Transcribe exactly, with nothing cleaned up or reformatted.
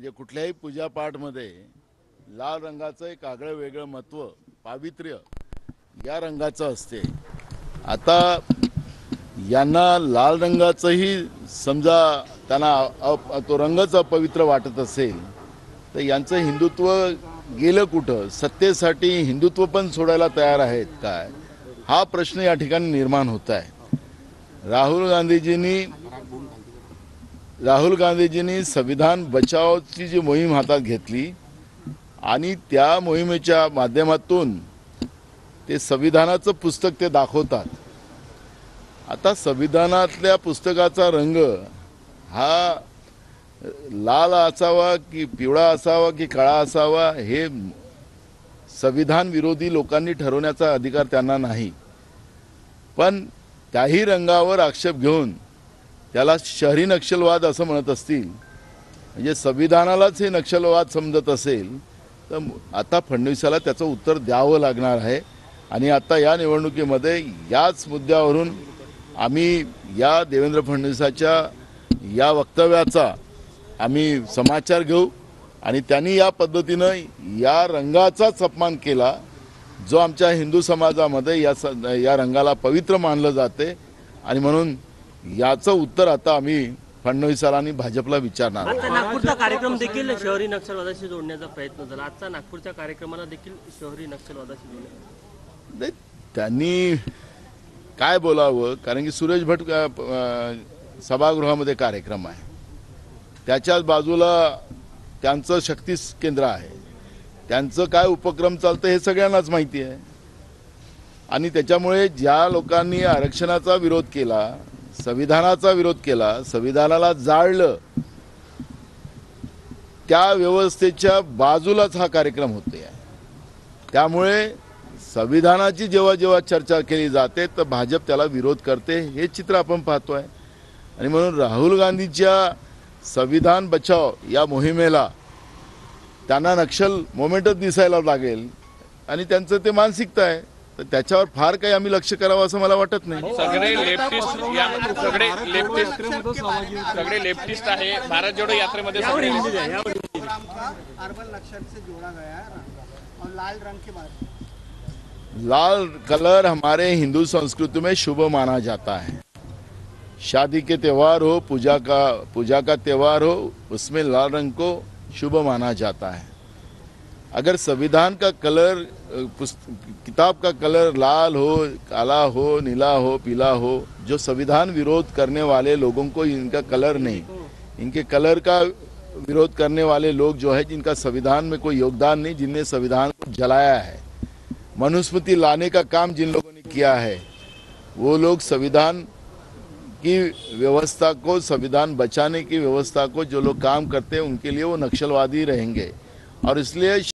म्हणजे कुठल्याही पूजापाठमध्ये लाल रंगाचं एक आगळं वेगळं महत्त्व पावित्र्य या रंगाचं असते। आता यांना लाल रंगाचंही समजा त्यांना तो रंगच पवित्र वाटत असेल तर यांचं हिंदुत्व गेलं कुठं? सत्तेसाठी हिंदुत्व पण सोडायला तयार आहेत काय हा प्रश्न या ठिकाणी निर्माण होता है। राहुल गांधीजींनी राहुल गांधीजींनी संविधान बचावची जी मोहीम हातात घेतली आणि त्या मोहिमेच्या माध्यमातून ते संविधानाचं पुस्तक ते दाखवतात। आता संविधानातल्या पुस्तकाचा रंग हा लाल असावा की पिवळा असावा की काळा असावा हे संविधान विरोधी लोकांनी ठरवण्याचा अधिकार त्यांना नाही, पण त्याही रंगावर आक्षेप घेऊन त्याला शहरी नक्षलवाद असं म्हणत असतील म्हणजे संविधानालाच हे नक्षलवाद समजत असेल तर आता फडणवीसाला त्याचं उत्तर द्यावं लागणार आहे। आणि आता या निवडणुकीमध्ये याच मुद्द्यावरून आम्ही या देवेंद्र फडणवीसाच्या या वक्तव्याचा आम्ही समाचार घेऊ आणि त्यांनी या पद्धतीने या रंगाचाच अपमान केला जो आमच्या हिंदू समाजामध्ये या या रंगाला पवित्र मानलं जाते आणि म्हणून याचं उत्तर आता आम्ही फडणवीसाला आणि भाजपला विचारणार। आता नागपूरचा कार्यक्रम देखील शहरी नक्षलवादाशी जोडण्याचा प्रयत्न झाला, आजचा नागपूरच्या कार्यक्रमाला देखील शहरी नक्षलवादाशी जोडले त्यांनी काय बोलावं, कारण की सुरेश भट्ट सभागृहामध्ये कार्यक्रम आहे, त्याच्याच बाजूला त्यांचं शक्ती केंद्र आहे, त्यांचं काय उपक्रम चालतं हे सगळ्यांनाच माहिती आहे। आणि त्याच्यामुळे ज्या लोकांनी आरक्षणाचा विरोध केला, संविधानाचा विरोध केला, संविधानाला जाळलं, त्या व्यवस्थेच्या बाजूलाच हा कार्यक्रम होतोय। त्यामुळे संविधानाची जेव्हा जेव्हा चर्चा केली जाते तर भाजप त्याला विरोध करते हे चित्र आपण पाहतोय। आणि म्हणून राहुल गांधीच्या संविधान बचाव या मोहिमेला त्यांना नक्षल मोमेंटच दिसायला लागेल आणि त्यांचं ते मानसिकता आहे, तर त्याच्यावर फार काही आम्ही लक्ष करावं असं मला वाटत नाही। सगळे लेफ्टिस्ट सगळे लेफ्टिस्ट सगळे लेफ्टिस्ट आहे भारत जोडो यात्रेमध्ये सगळे लाल कलर हमारे हिंदू संस्कृति में शुभ माना जाता है। शादी के त्यौहार हो, पूजा का पूजा का त्यौहार हो, उसमें लाल रंग को शुभ माना जाता है। अगर संविधान का कलर किताब का कलर लाल हो, काला हो, नीला हो, पीला हो, जो संविधान विरोध करने वाले लोगों को इनका कलर नहीं, इनके कलर का विरोध करने वाले लोग जो है जिनका संविधान में कोई योगदान नहीं, जिनने संविधान को जलाया है, मनुस्मृति लाने का काम जिन लोगों ने किया है वो लोग संविधान की व्यवस्था को, संविधान बचाने की व्यवस्था को जो लोग काम करते हैं उनके लिए वो नक्सलवादी रहेंगे। और इसलिए